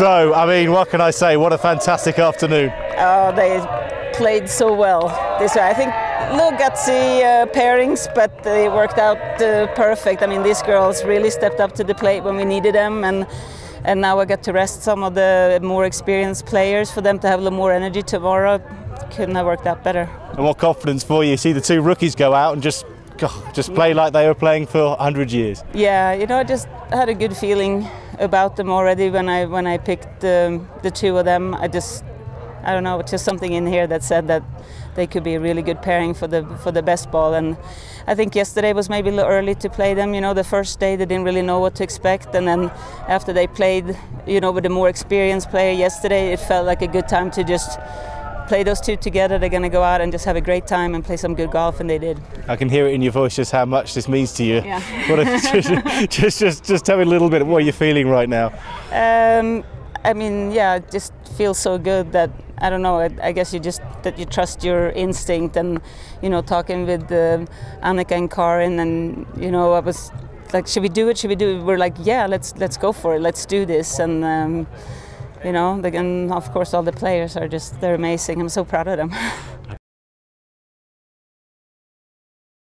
So, I mean, what can I say? What a fantastic afternoon. Oh, they played so well this way. I think no gutsy pairings, but they worked out perfect. I mean, these girls really stepped up to the plate when we needed them, and now I get to rest some of the more experienced players for them to have a little more energy tomorrow. Couldn't have worked out better. And what confidence for you. You see the two rookies go out and just play like they were playing for 100 years. Yeah, you know, I just had a good feeling about them already when I picked the two of them. I don't know, just something in here that said that they could be a really good pairing for the best ball. And I think yesterday was maybe a little early to play them. You know, the first day they didn't really know what to expect, and then after they played, you know, with a more experienced player yesterday, it felt like a good time to just play those two together. They're going to go out and just have a great time and play some good golf, and they did. I can hear it in your voice just how much this means to you. Yeah. What just tell me a little bit of what you're feeling right now. I mean, yeah, it just feels so good that, I don't know, I guess that you trust your instinct. And, you know, talking with Annika and Karin, and, you know, I was like, should we do it? Should we do it? We're like, yeah, let's go for it. Let's do this. And you know, and of course all the players are just, they're amazing. I'm so proud of them.